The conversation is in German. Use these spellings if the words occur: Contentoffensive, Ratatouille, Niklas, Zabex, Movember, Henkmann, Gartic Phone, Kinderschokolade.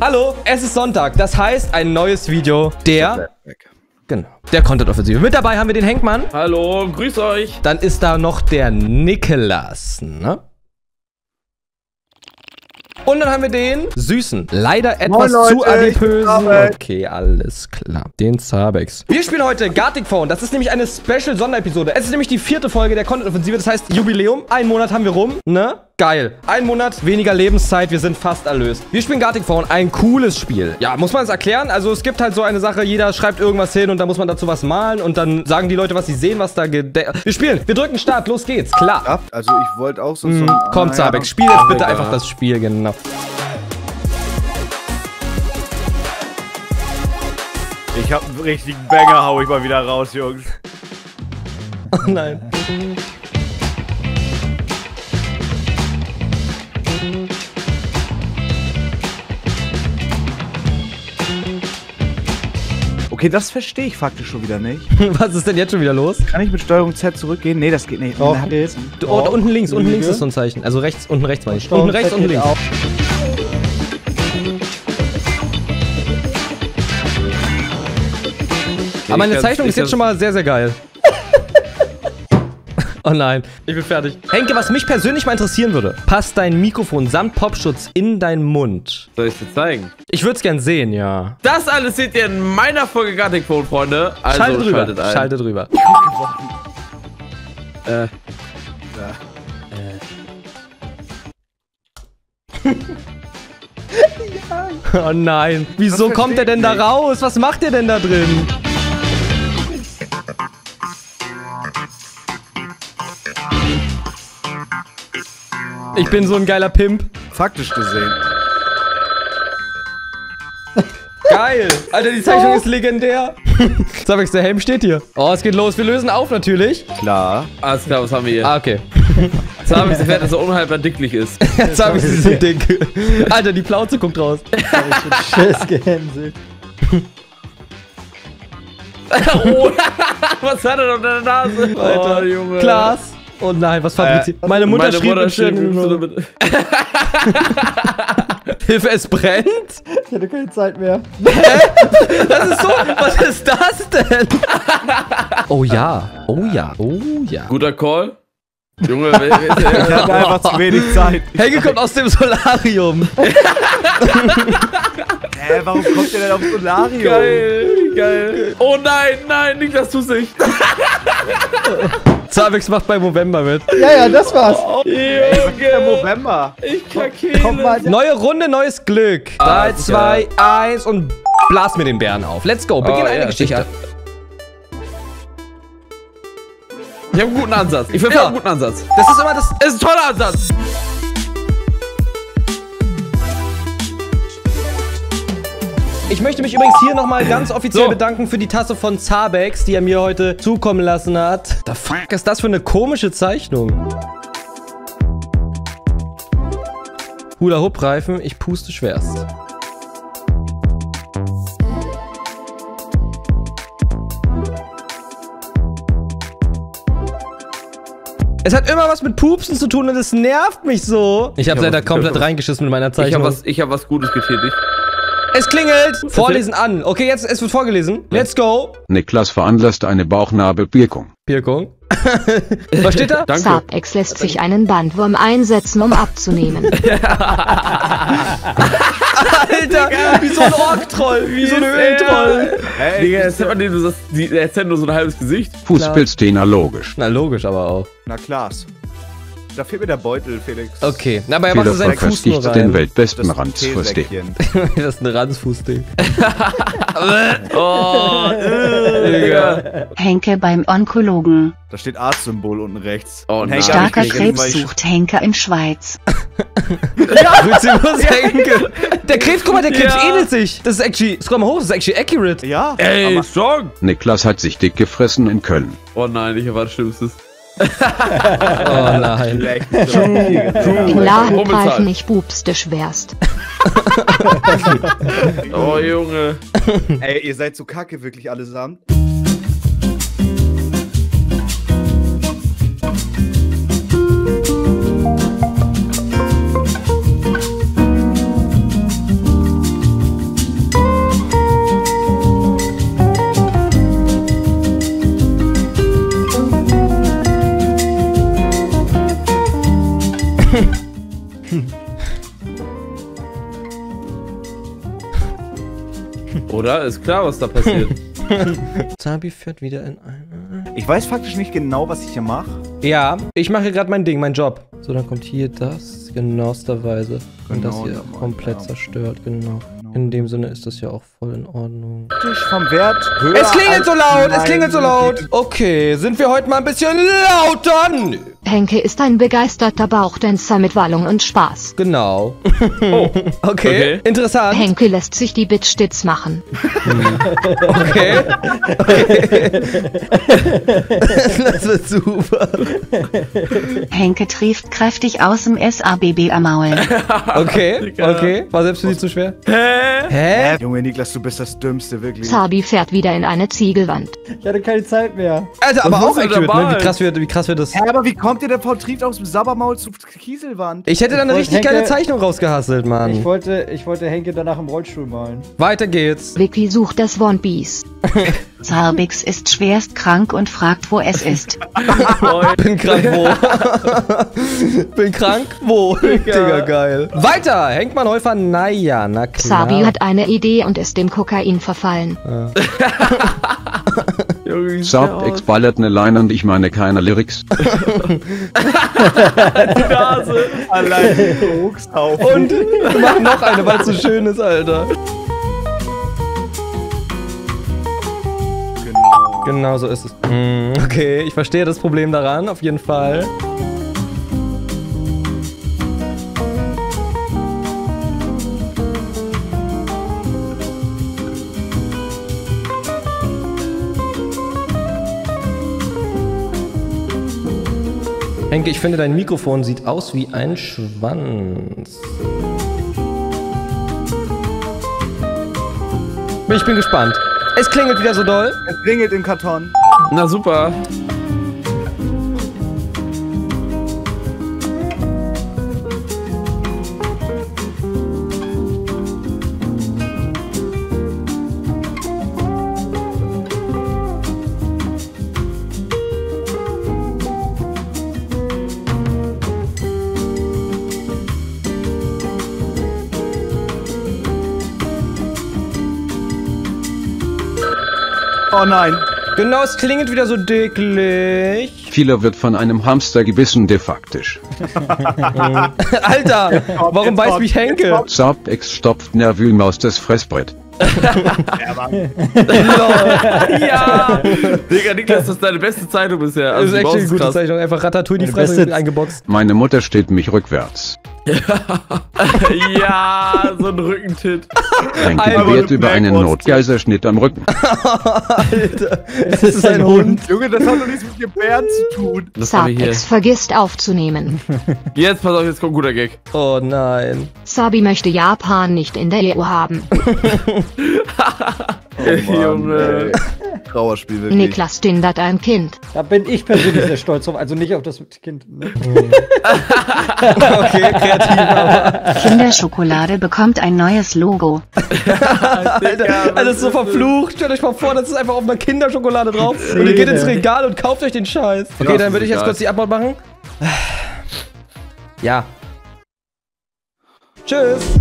Hallo, es ist Sonntag, das heißt ein neues Video der... Genau. Der Contentoffensive. Mit dabei haben wir den Henkmann. Hallo, grüß euch. Dann ist da noch der Niklas, ne? Und dann haben wir den Süßen. Leider etwas zu adipösen. Okay, alles klar. Den Zabex. Wir spielen heute Gartic Phone. Das ist nämlich eine Special-Sonderepisode. Es ist nämlich die 4. Folge der Contentoffensive. Das heißt Jubiläum. Einen Monat haben wir rum. Ne? Geil. Ein Monat weniger Lebenszeit. Wir sind fast erlöst. Wir spielen Gartic Phone. Ein cooles Spiel. Ja, muss man es erklären? Also es gibt halt so eine Sache. Jeder schreibt irgendwas hin und dann muss man dazu was malen. Und dann sagen die Leute, was sie sehen, was da... Wir spielen. Wir drücken Start. Los geht's. Klar. Also ich wollte auch so... Komm, Zabex. Spiel jetzt bitte einfach das Spiel. Genau. Ich hab einen richtigen Banger, hau ich mal wieder raus, Jungs. Oh nein. Okay, das verstehe ich faktisch schon wieder nicht. Was ist denn jetzt schon wieder los? Kann ich mit Steuerung Z zurückgehen? Nee, das geht nicht. Oh, da unten links, ist so ein Zeichen. Also rechts, unten rechts war ich. Unten rechts, unten links. Auch. Aber meine Zeichnung ist jetzt schon mal sehr, sehr geil. Oh nein, ich bin fertig. Henke, was mich persönlich mal interessieren würde. Passt dein Mikrofon samt Popschutz in deinen Mund? Soll ich es dir zeigen? Ich würde es gern sehen, ja. Das alles seht ihr in meiner Folge Gartic Phone, Freunde. Also schaltet drüber, schaltet drüber. Oh nein, wieso kommt er denn da raus? Was macht er denn da drin? Ich bin so ein geiler Pimp. Faktisch gesehen. Geil. Alter, die Zeichnung ist legendär. Zabex, der Helm steht hier. Oh, es geht los. Wir lösen auf natürlich. Klar. Alles klar, was haben wir hier? Ah, okay. Zabex, der so unhaltbar dicklich ist. Zabex ist so dick. Alter, die Plauze kommt raus. Scheiß gehänselt. Oh, was hat er da in der Nase? Alter, oh, Junge. Klaas. Oh nein, was fabriziert? Meine Mutter schrieb mit Hilfe, es brennt? Ich hatte keine Zeit mehr. Das ist so... Was ist das denn? Oh ja, oh ja, oh ja. Guter Call. Junge, ich hatte einfach zu wenig Zeit. Henke kommt aus dem Solarium. Warum kommt ihr denn aufs Solarium? Geil, geil. Oh nein, nein, nicht, das tust du nicht. Zabex macht bei Movember mit. Ja, ja, das war's. Oh, Movember. Ich kacke. Neue Runde, neues Glück. 3, 2, 1 und blas mir den Bären auf. Let's go, beginn eine Geschichte. Ich hab einen guten Ansatz. Ich finde einen guten Ansatz. Das ist immer das... Das ist ein toller Ansatz. Ich möchte mich übrigens hier nochmal ganz offiziell bedanken für die Tasse von Zabex, die er mir heute zukommen lassen hat. The fuck ist das für eine komische Zeichnung? Hula-Hoop-Reifen, ich puste schwerst. Es hat immer was mit Pupsen zu tun und es nervt mich so. Ich habe leider komplett reingeschissen mit meiner Zeichnung. Ich hab was Gutes getätigt. Es klingelt! Vorlesen an. Okay, jetzt es wird vorgelesen. Let's go! Niklas veranlasst eine Bauchnabelpierkung. Pirkung? Was steht da? Danke. Zabex lässt sich einen Bandwurm einsetzen, um abzunehmen. Alter, wie so ein Ork-Troll, wie so ein Öl-Troll. Hey, Digga, jetzt hat nur so ein halbes Gesicht. Fußpilz-Dena, logisch. Na, logisch aber auch. Na, klar. Da fehlt mir der Beutel, Felix. Okay, na, aber er macht so seinen Fuß nur rein. Den weltbesten Ranzfußding. Das ist ein Ranzfußding. Oh, Digga. Henke beim Onkologen. Da steht Arzt-Symbol unten rechts. Oh, Henke, starker Krebs sucht Henke in Schweiz. Henke. Der Krebs, guck mal, der Krebs ähnelt sich. Das ist actually, scroll mal hoch, das ist actually accurate. Ja. Ey, strong. Niklas hat sich dick gefressen in Köln. Oh nein, ich erwarte Schlimmstes. Oh nein. Im Laden greifen ich bubste schwerst. Oh Junge. Ey, ihr seid so kacke wirklich allesamt. Oder? Ist klar, was da passiert. Zabi fährt wieder in eine... Ich weiß faktisch nicht genau, was ich hier mache. Ja, ich mache gerade mein Ding, mein Job. So, dann kommt hier das genauesterweise. Und das hier komplett zerstört, genau. In dem Sinne ist das ja auch voll in Ordnung. Vom Wert höher. Es klingelt so laut, es klingelt so laut. Okay, sind wir heute mal ein bisschen lauter? Henke ist ein begeisterter Bauchtänzer mit Wallung und Spaß. Genau. Oh, okay. Interessant. Henke lässt sich die Bitch stets machen. Okay. Das ist super. Henke trieft kräftig aus dem SABB am Maul. Okay, okay. War selbst für Sie zu schwer? Hä? Junge Niklas, du bist das Dümmste, wirklich. Zabi fährt wieder in eine Ziegelwand. Ich hatte keine Zeit mehr. Also, aber auch echt, ne? Wie krass wird das... Aber wie kommt ihr denn von Trieb aus dem Sabbermaul zu Kieselwand? Ich hätte da eine richtig geile Zeichnung rausgehasselt, Mann. Ich wollte Henke danach im Rollstuhl malen. Weiter geht's. Vicky sucht das One Piece. Zabex ist schwerst krank und fragt, wo es ist. Bin krank, wo? Bin krank, wo? Digga, geil. Weiter, Henkmann, Häufer, naja, na klar. Zabi hat eine Idee und ist dem Kokain verfallen. Ja. Zabex ballert eine Line und ich meine keine Lyrics. Die Nase. Allein Ruckshaufen. Und wir machen noch eine, weil es so schön ist, Alter. Genau so ist es. Okay, ich verstehe das Problem daran, auf jeden Fall. Henke, ich finde, dein Mikrofon sieht aus wie ein Schwanz. Ich bin gespannt. Es klingelt wieder so doll. Es klingelt im Karton. Na super. Oh nein. Genau, es klingelt wieder so dicklich. Kieler wird von einem Hamster gebissen, de faktisch. Alter, warum beißt mich Henke? Zabex stopft nervös aus das Fressbrett. Ja, Mann. Ja. Digga, Niklas, das ist deine beste Zeitung bisher. Also das ist echt eine gute Zeichnung. Einfach Ratatouille die Fresse eingeboxt. Meine Mutter steht mich rückwärts. Ja, so ein Rückentit. Henke wird über einen Notgeiserschnitt am Rücken. Alter, es ist ein Hund. Junge, das hat doch nichts mit Gebären zu tun. Zabex vergisst aufzunehmen. Jetzt, pass auf, jetzt kommt ein guter Gag. Oh nein. Zabi möchte Japan nicht in der EU haben. Oh Junge. Trauerspiel wirklich. Niklas tindert ein Kind. Da bin ich persönlich sehr stolz drauf, also nicht auf das Kind. Ne? Okay, kreativ, aber. Kinderschokolade bekommt ein neues Logo. Alter, alles so verflucht. Stellt euch mal vor, das ist einfach auf einer Kinderschokolade drauf. Und ihr geht ins Regal und kauft euch den Scheiß. Okay, dann würde ich jetzt kurz die Abmod machen. Ja. Tschüss.